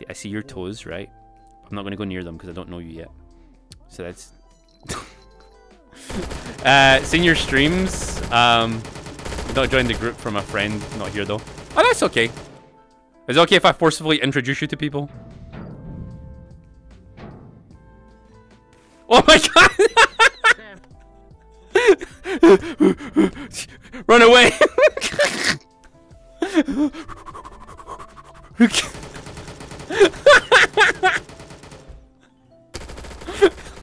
see, I see your toes, right? I'm not going to go near them because I don't know you yet. So that's... seen your streams. Not joined the group from a friend. Not here, though. Oh, that's okay. Is it okay if I forcefully introduce you to people? Oh, my God! Run away!